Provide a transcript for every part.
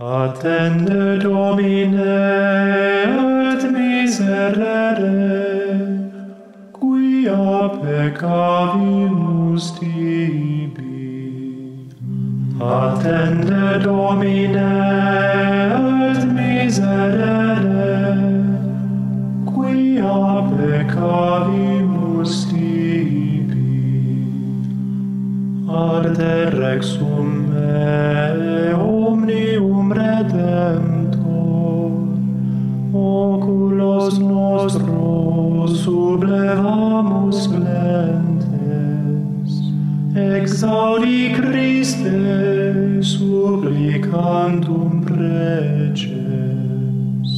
Attende Domine, et miserere, quia peccavimus tibi. Attende Domine, et miserere, quia peccavimus tibi. Arde rex me omnium redemptor, oculos nostros sublevamus plentes, exaudi Christe supplicantum preces.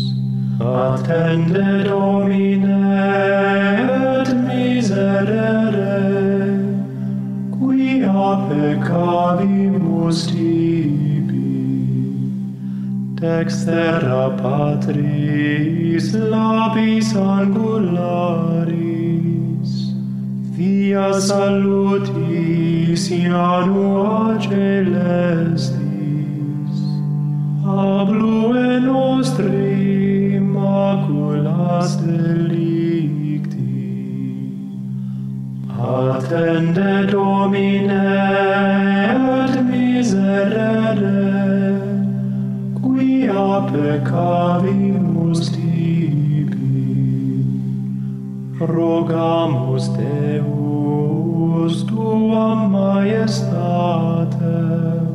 Attende Domine, et miserere, quia peccavimus tibi. Dextera Patris labis angularis, via salutis ianua celestis, ablue nostri maculas delicti. Attende Domine, et miserere, quia peccavimus tibi. Rogamus Deus tuam maestatem,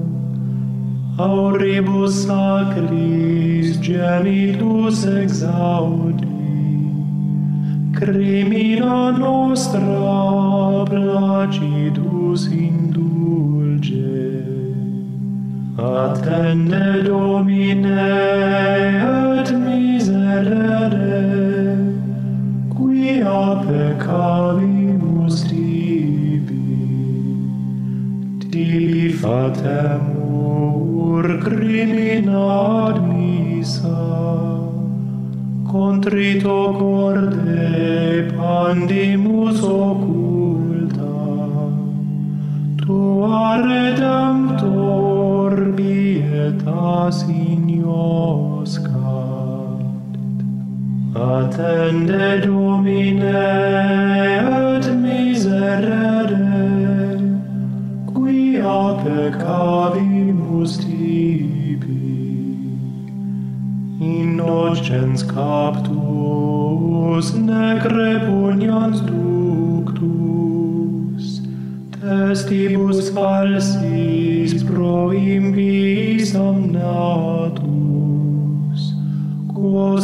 auribus sacris genitus exaudi, crimina nostra placidus indulge. Attende Domine, et miserere, quia peccavimus tibi. Tibi fatemur crimina admissa, contrito corde pandimus occulta, tua redemptor pietas ignoscat. Attende Domine, et miserere, quia peccavimus tibi. Innocens captus, nec repugnans ductus, testibus falsis pro impiis damnatus, quos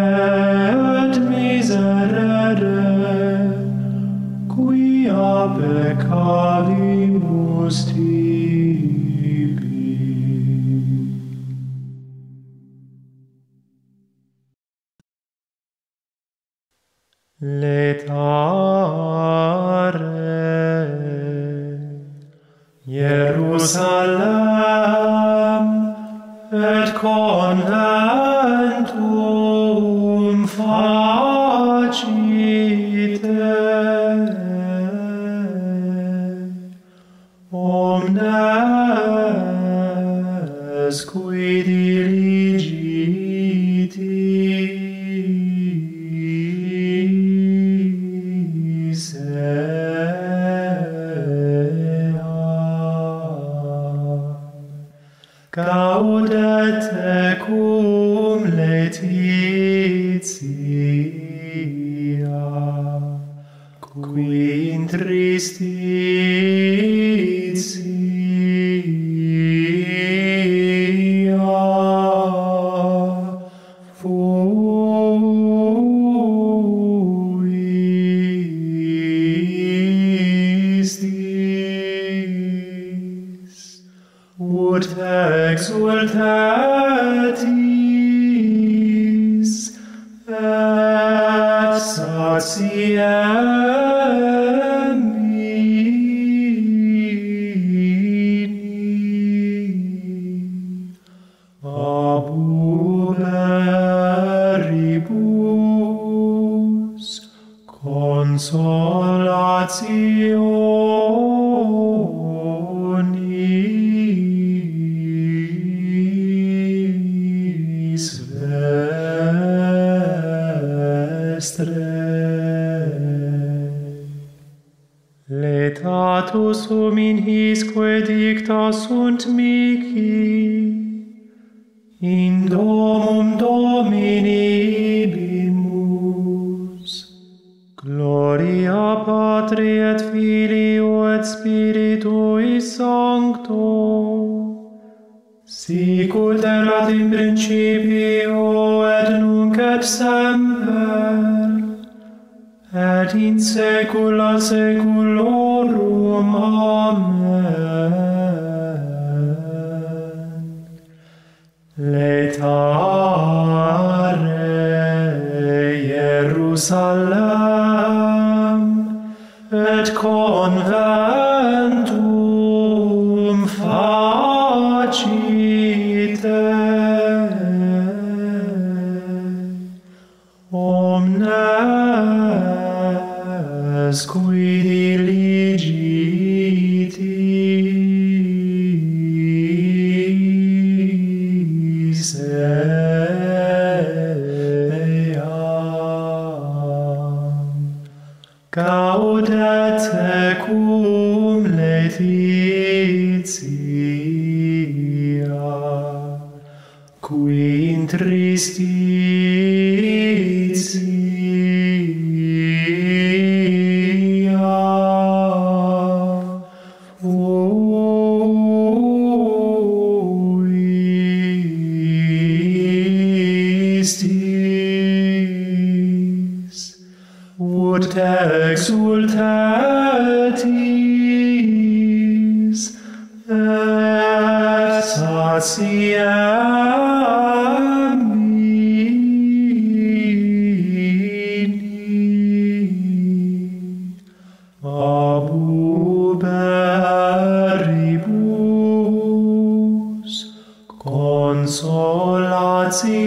et miserere, quia peccavimus tibi. Letare, Jerusalem, et conventum facite, omnes cui diligiti se. Gaudete cum Laetitia, qui in tristitia fuistis, ut exultatis et satiemini ab uberibus consolationis vestre. Letatus homin hisque dicta sunt mihi, in domum Domini bimus. Gloria Patri et Filio et Spiritui Sancto, sicut erat in principio et nunc et semper, et in saecula saeculorum. Amen. Letare Jerusalem et conventum facite omnes qui diligiti. Gaudete cum Laetitia, qui in tristitia ut exultatis et satiamini ab uberibus consolationis.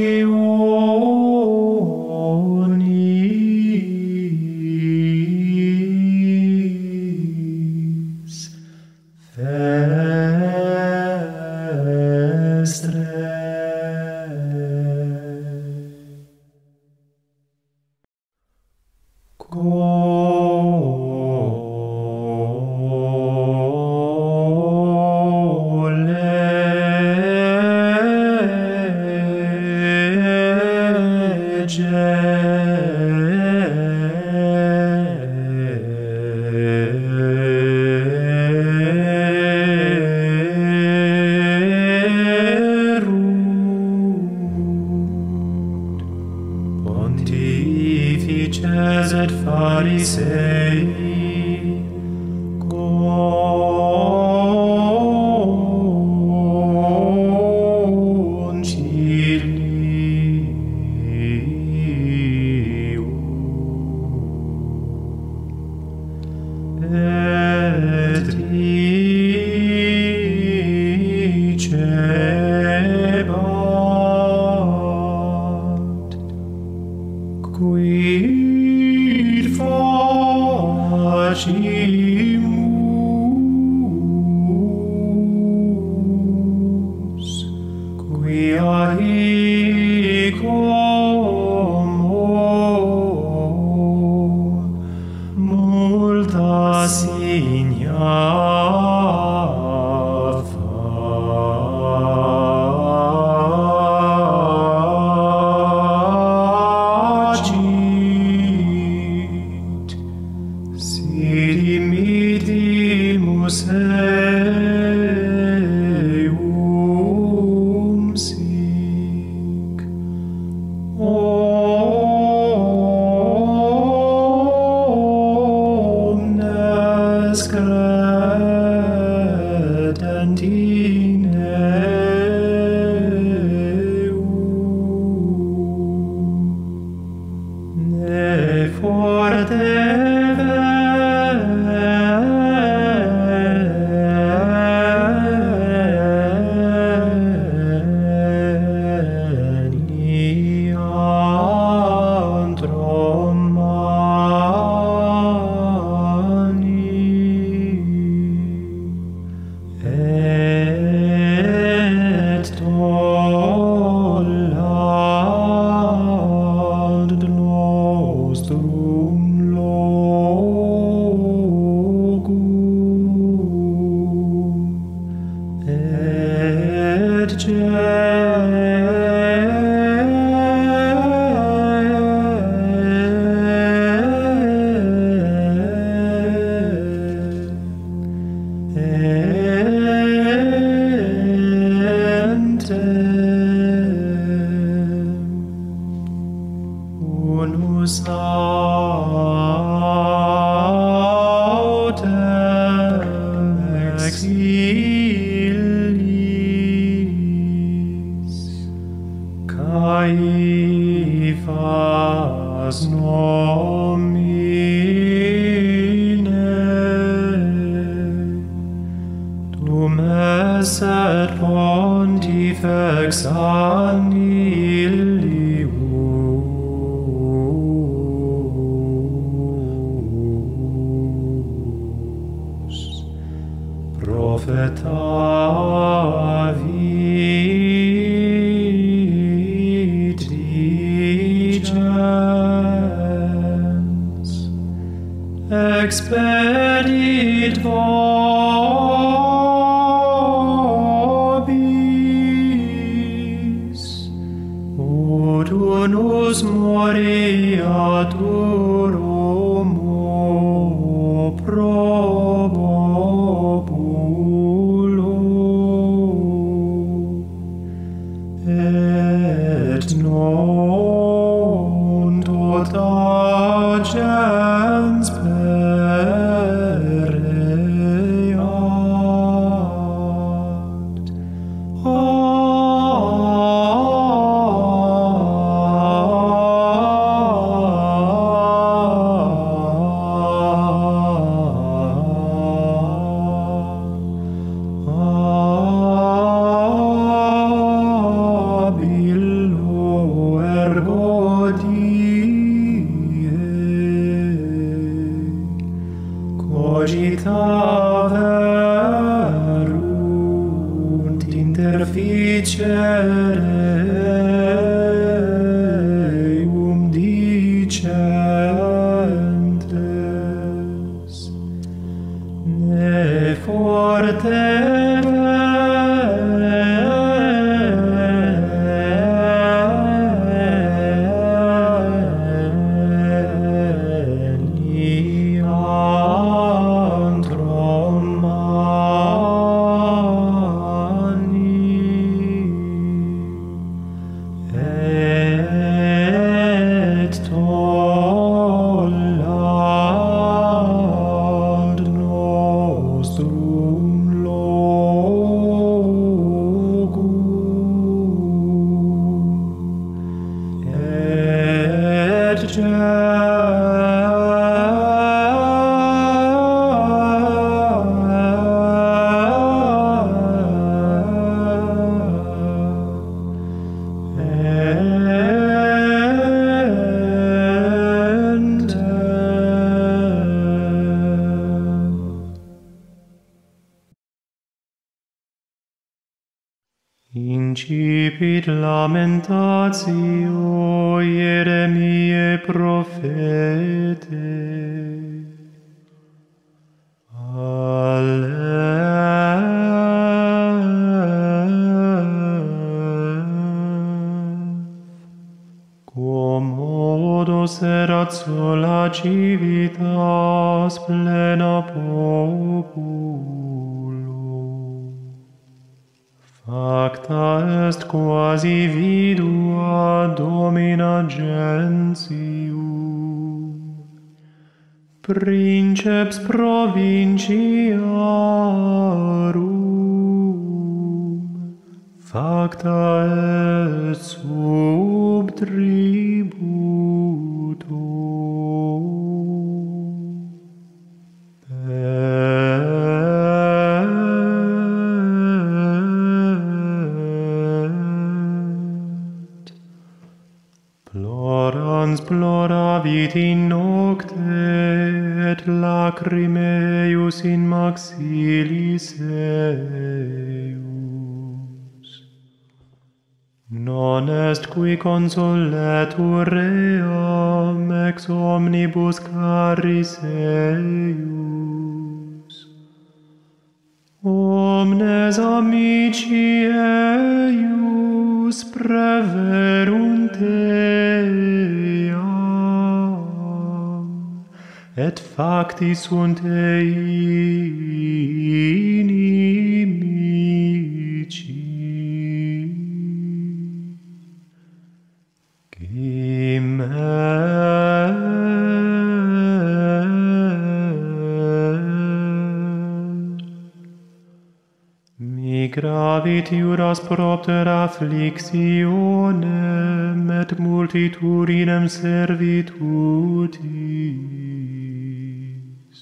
nostrum locum et Caifas nomine, dum es et pontifex annihilibus prophetavi. Expedit vobis, ut unus moriaturum pro populo et non tot agens citaverunt interficere dicentes ne forte Incipit lamentatio Ieremiae prophete. Aleph. Commodos erat sola civitas plena populo. Facta est quasi vidua domina gentium, princeps provinciarum, facta est sub tributum. Ploravit in nocte et lacrimae eius in maxillis eius. Non est qui consoletur ream ex omnibus caris eius. Omnes amici eius preverunt eam, et facti sunt ei inimici. Gravit iuras propter afflictionem et multitudinem servitutis.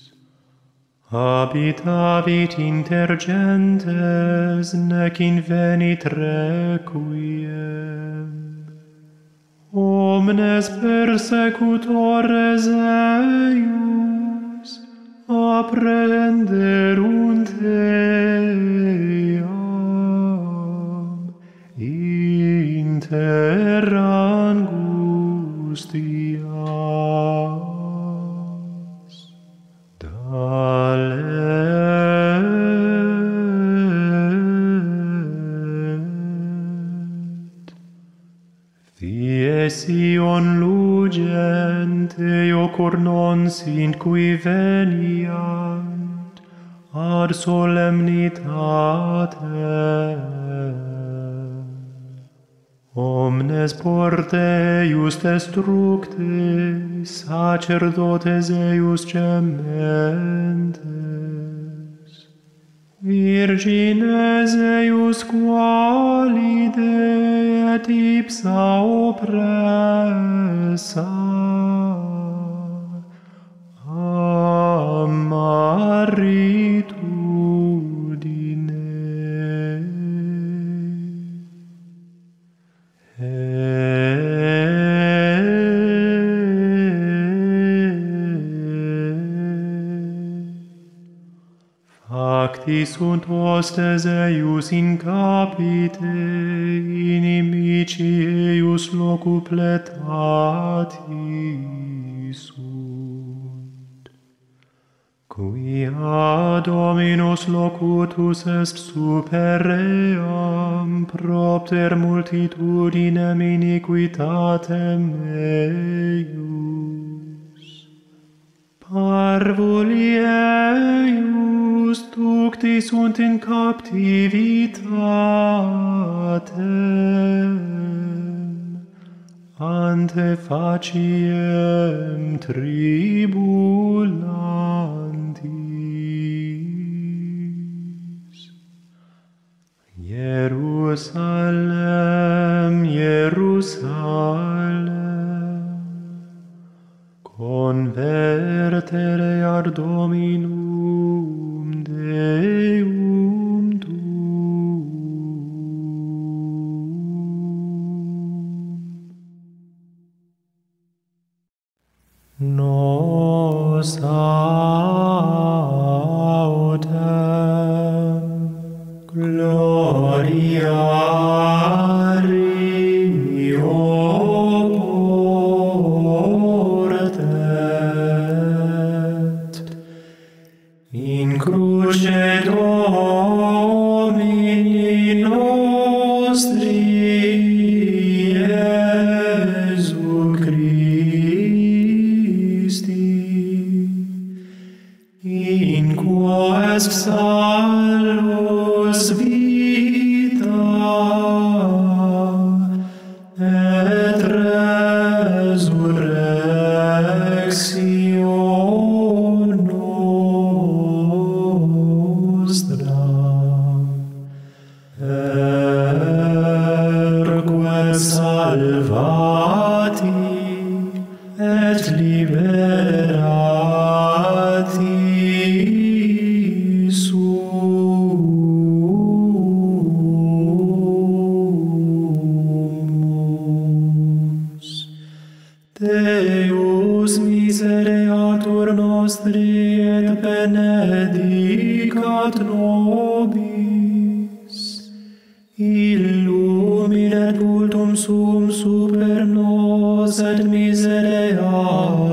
Habitavit inter gentes, nec invenit requiem. Omnes persecutores eius apprehenderunt eam inter angustias. Dalet. Fie Sion lugent, eo cor non sint cui veniant ad solemnitatem. Omnes porte eius destructe, sacerdotes eius gementes. Virgines eius qualide et ipsa oppressa, amaritu. Facti sunt hostes eius in capite, inimici eius locupletati sunt. Quia Dominus locutus est super eam, propter multitudinem iniquitatem eius. Parvuli eius ducti sunt in captivitatem, ante faciem tribulantis. Ierusalem, Ierusalem, convertere ad Dominum Deum tuum. Nos autem gloriare illuminat cultum sum super nos ad miseream.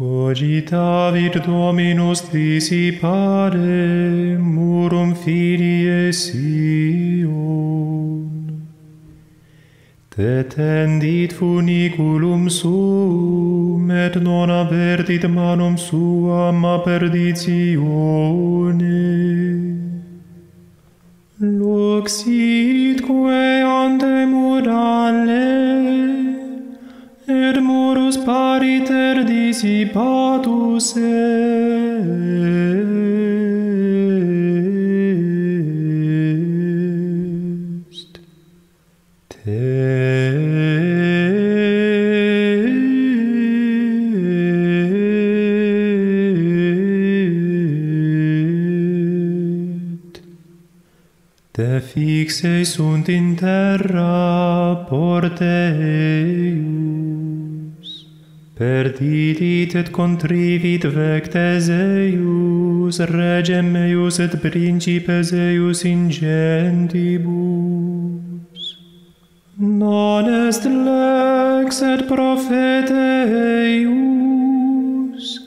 Cogitavit Dominus dissipare murum filie Sion. Te tendit funiculum suum, et non avertit manum suam a perditione. Luxitque ante murale, et murus pariter dissipatus est. Te fixe sunt in terra porteum, perdidit et contrivit vectes eius, regem eius et principes eius in gentibus. Non est lex et profete eius,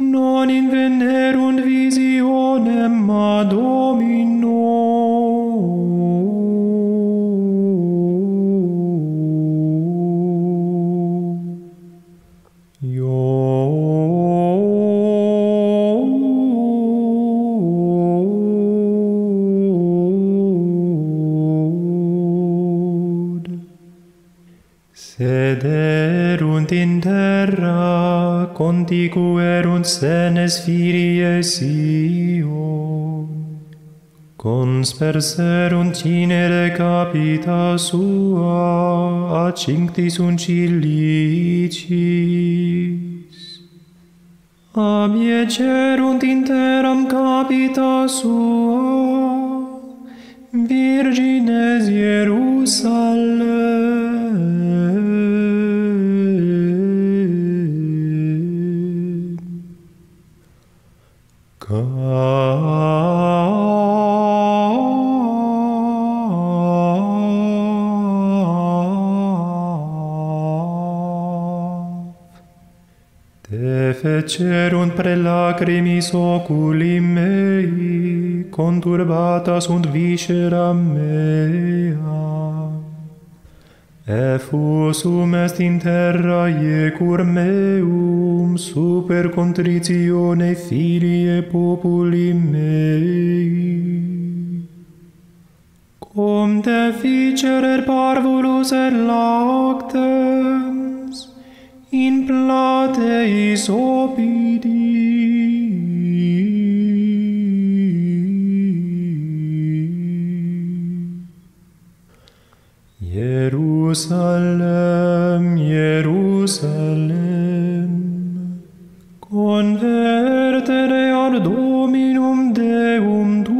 non invenerunt visionem ad Domino. Sederunt in terra, conticuerunt senes filiae Sion, consperserunt cinere capita sua, accincti uncilicis. Abiecerunt in terram capita sua, virgines Ierusalem. Te fecerunt prelacrimis oculi mei, conturbata sunt viscera mea. Effusum est in terra iecur meum, super contritione filie populi mei. Cum te ficerer parvulus et lactems, in plate is opidi. Ierusalem, Ierusalem, convertere ad Dominum Deum tuum.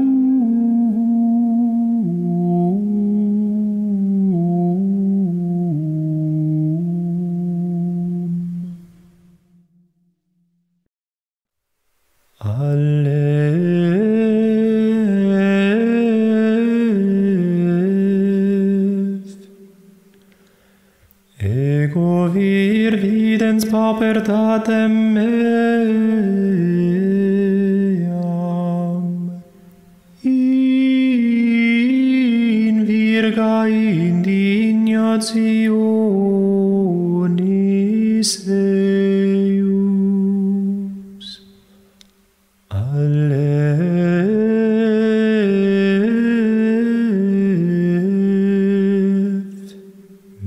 Paupertatem meam in virga indignationis eius. lebt.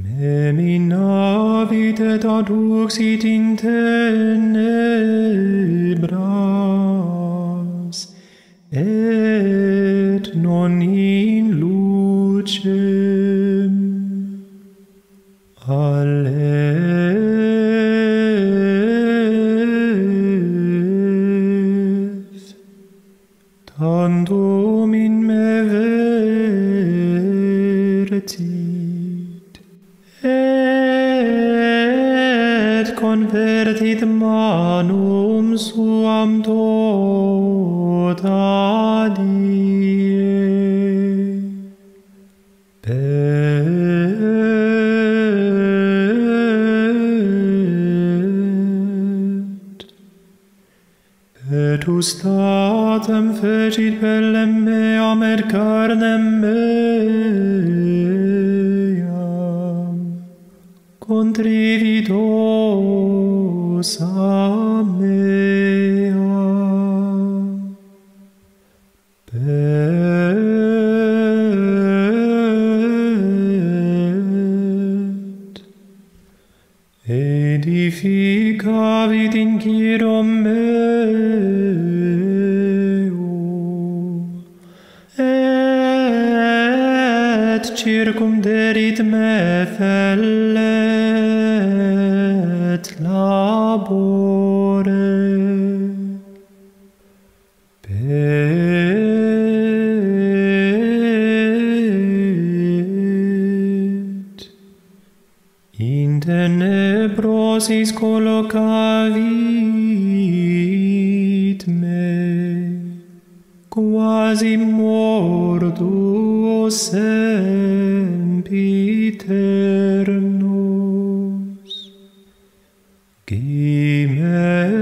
Meminavite ad uxit in tenebras, et non in lucem. Domine me vertit, et convertit manum suam tota die. Petus statem fecit pelem meam et carnem meam, contrivitos a meam. Edificavit in cirum meum, et circumderit me fellet labore. In tenebrosis collocavit me, quasi mortuo sempiternus. Gimel,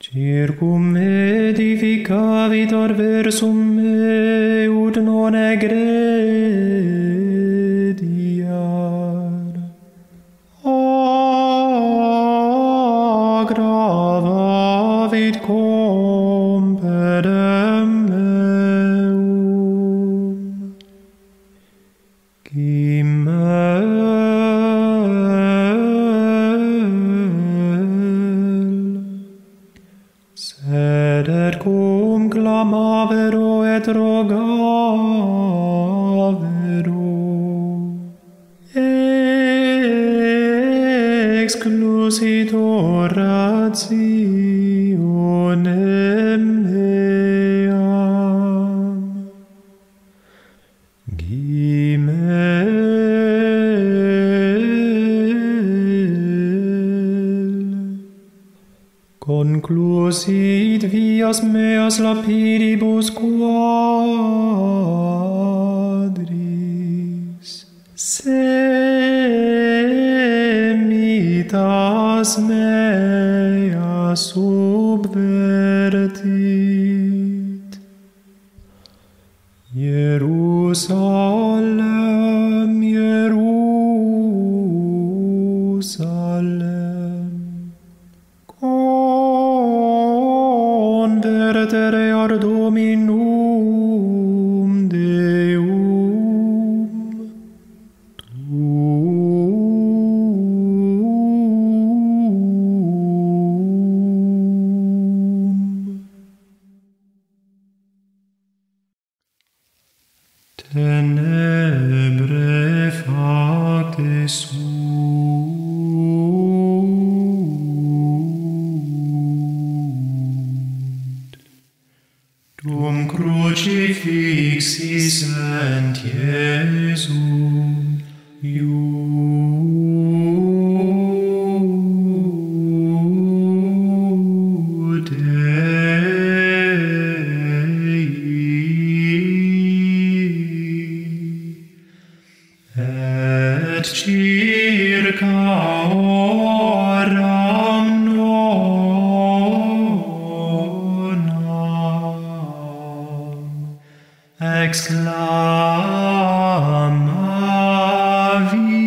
circum edificavitor versum meut non egrediar, aggravavit comperem meum. Cum clamavero et rogavero, exclusit orationem meam. Conclusit vias meas lapidibus quadris, semitas meas subvertit. Ierusalem, Ierusalem, convertere ad Dominum Deum tuum. Tenebre facte sum, dum crucifixis sent Iesum Iudei, et circa oram exclamavi.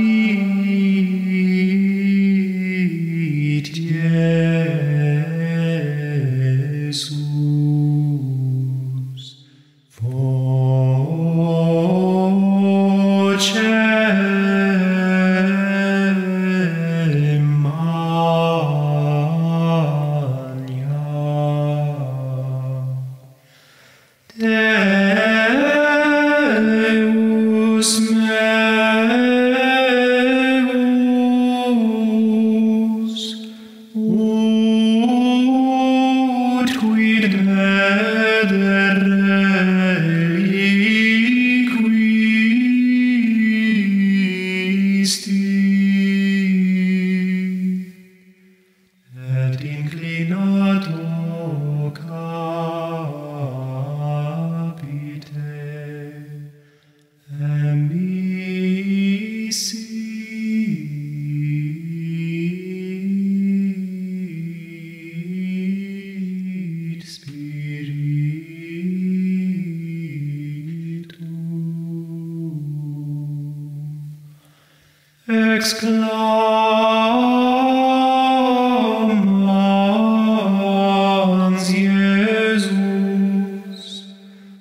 exclamans, Iesus,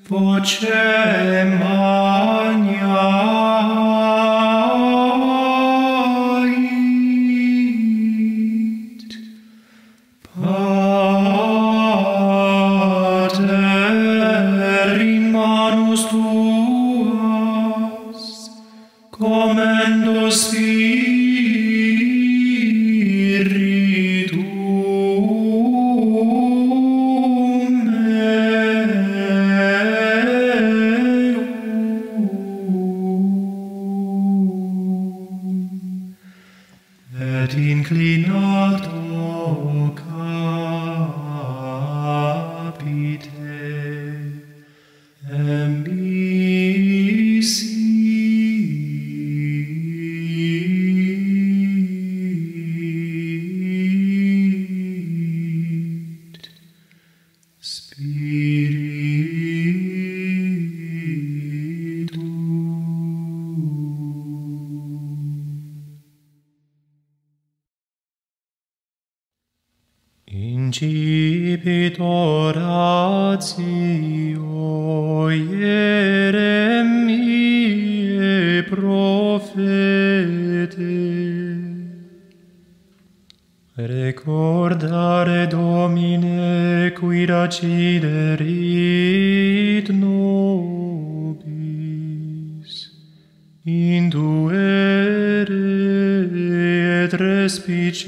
voce maniat, Pater in manus tuas, commendo Spiritum meum. Et inclinato capite emissi, Incipit oratio Ieremiae prophete, recordare Domine cuida ciderit nobis, induere et respice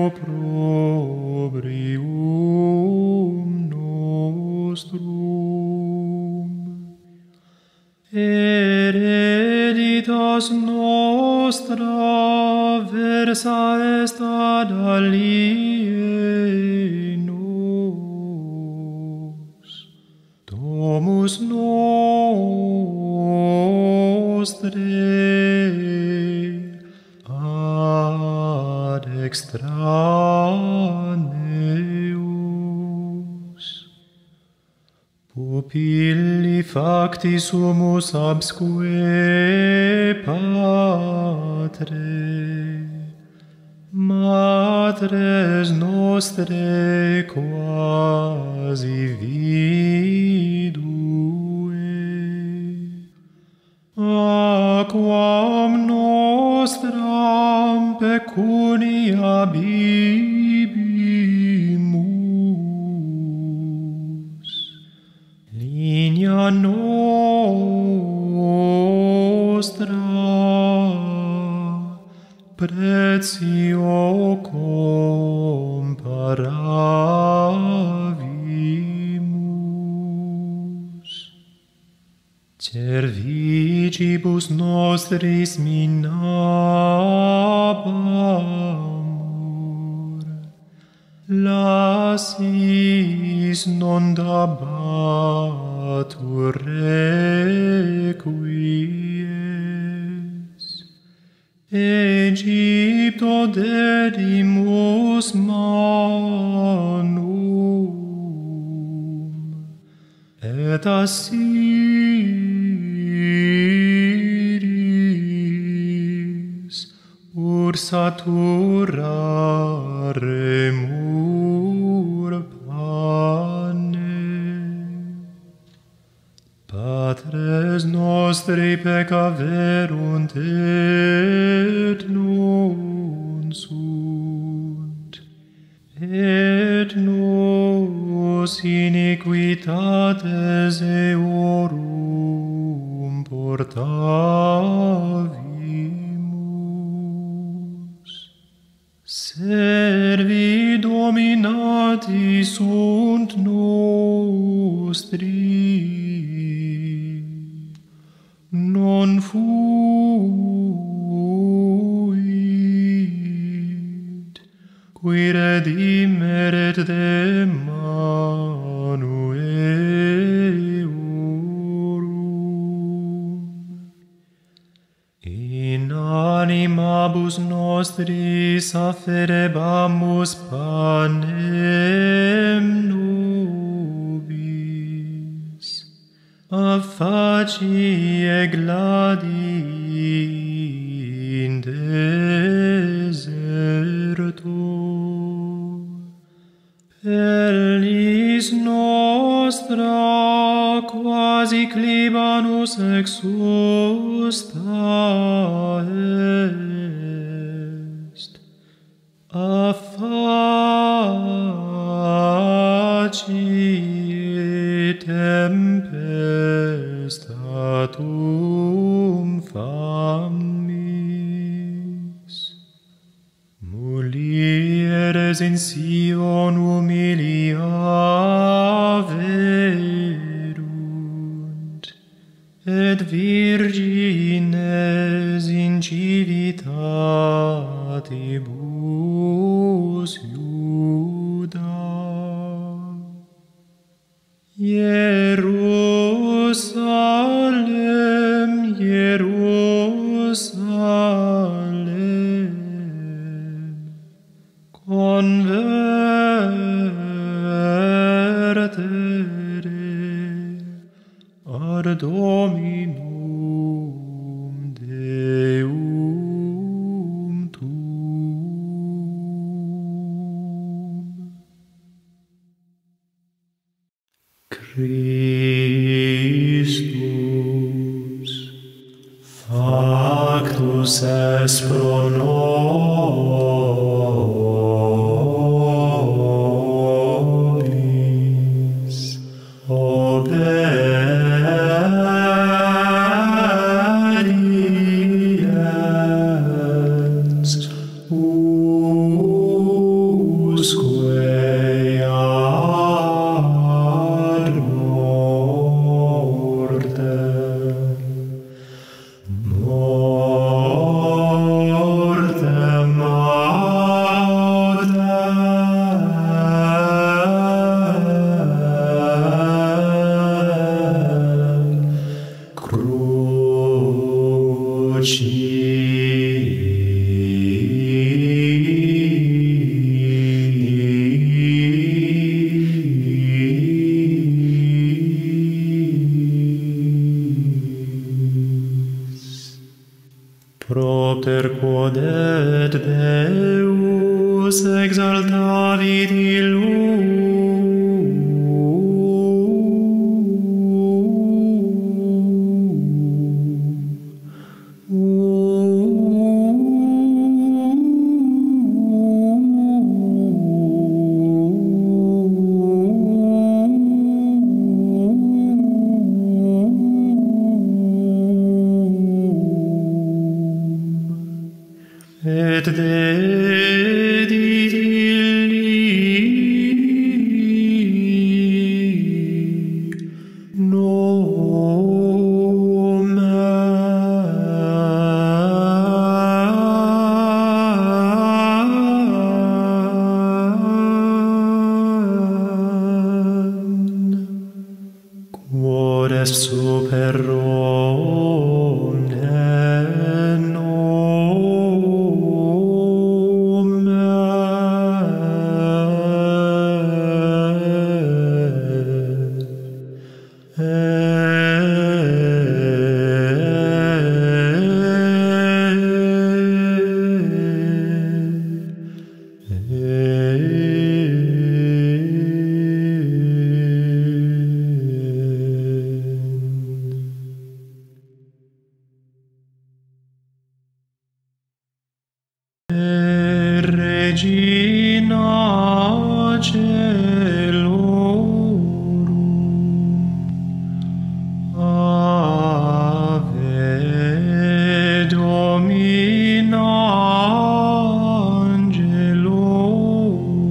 opprobrium nostrum, hereditas nostra versa est ad alienos, domus nostre ad extraneos. Pupilli facti sumus absque Patre, Matres nostre quasi vidue, a quam nostram pecunia bibimus, linia nostra pretio comparavimus. Servicibus nostris minabamur, lasis non dabat tu requies. Egypto dedimus manum, et Assiris ursatura remur pane. Patres nostri peccaverunt et non sunt, et nos iniquitates eorum portavimus. Servi dominati sunt nostri, non fuit, qui redimeret de manu eorum. In animabus nostris afferebamus panem nobis, a faci e gladi in deserto, pelvis nostra quasi clibanus exusta est, a facie tempestatum famis. Mulieres in Sion humilia verunt, et virgines in civitatibus Iuda. Ierusalem, Ierusalem, convertere ad Dominum Deum tuum. Christus, factus es pro nobis, obediens usque ad mortem, mortem autem Propter quod et Deus exaltavit et dedit illi nomen, quod est super omnem Regina Celorum, Ave Domina Angelorum,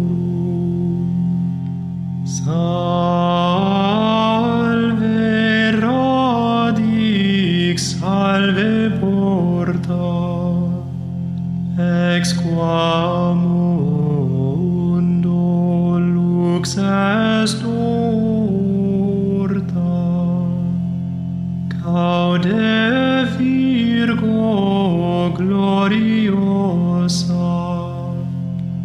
Salve Radix, Salve Porta, ex qua mundo lux est orta, caude Virgo gloriosa,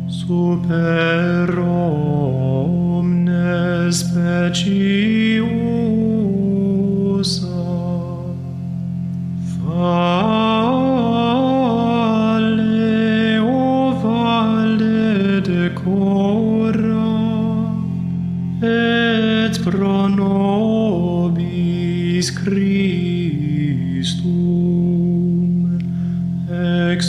super omnes speciosa, pro nobis Christum ex